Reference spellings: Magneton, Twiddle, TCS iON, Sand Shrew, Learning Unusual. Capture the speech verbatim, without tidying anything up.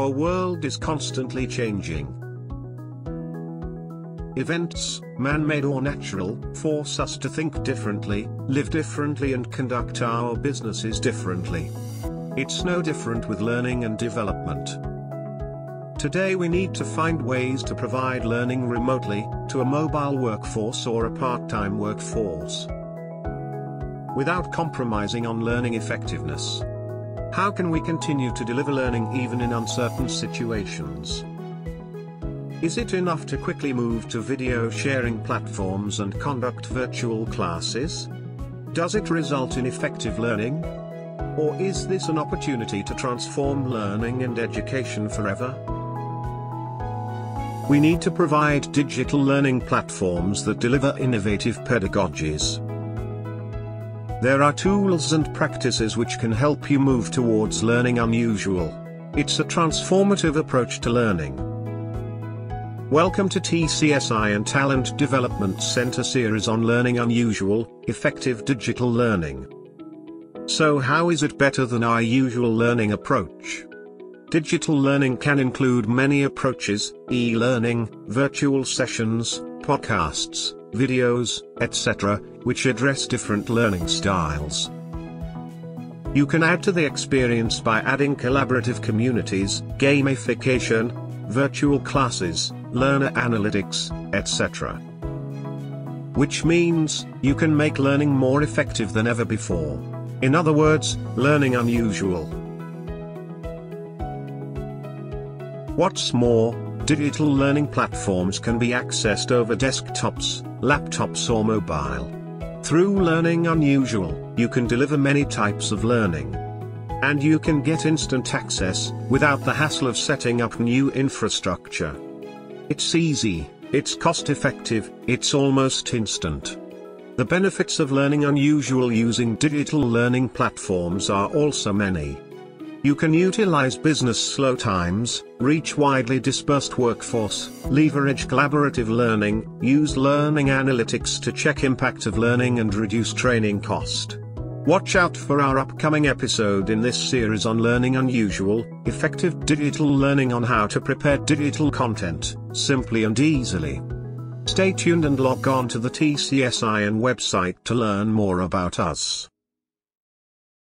Our world is constantly changing. Events, man-made or natural, force us to think differently, live differently and conduct our businesses differently. It's no different with learning and development. Today we need to find ways to provide learning remotely, to a mobile workforce or a part-time workforce, without compromising on learning effectiveness. How can we continue to deliver learning even in uncertain situations? Is it enough to quickly move to video sharing platforms and conduct virtual classes? Does it result in effective learning? Or is this an opportunity to transform learning and education forever? We need to provide digital learning platforms that deliver innovative pedagogies. There are tools and practices which can help you move towards learning unusual. It's a transformative approach to learning. Welcome to T C S iON Talent Development Center series on learning unusual, effective digital learning. So how is it better than our usual learning approach? Digital learning can include many approaches: e-learning, virtual sessions, podcasts, videos, et cetera, which address different learning styles. You can add to the experience by adding collaborative communities, gamification, virtual classes, learner analytics, et cetera. Which means, you can make learning more effective than ever before. In other words, learning unusual. What's more, digital learning platforms can be accessed over desktops, laptops or mobile. Through Learning Unusual, you can deliver many types of learning. And you can get instant access, without the hassle of setting up new infrastructure. It's easy, it's cost-effective, it's almost instant. The benefits of Learning Unusual using digital learning platforms are also many. You can utilize business slow times, reach widely dispersed workforce, leverage collaborative learning, use learning analytics to check impact of learning and reduce training cost. Watch out for our upcoming episode in this series on Learning Unusual, effective digital learning on how to prepare digital content, simply and easily. Stay tuned and log on to the T C S iON website to learn more about us.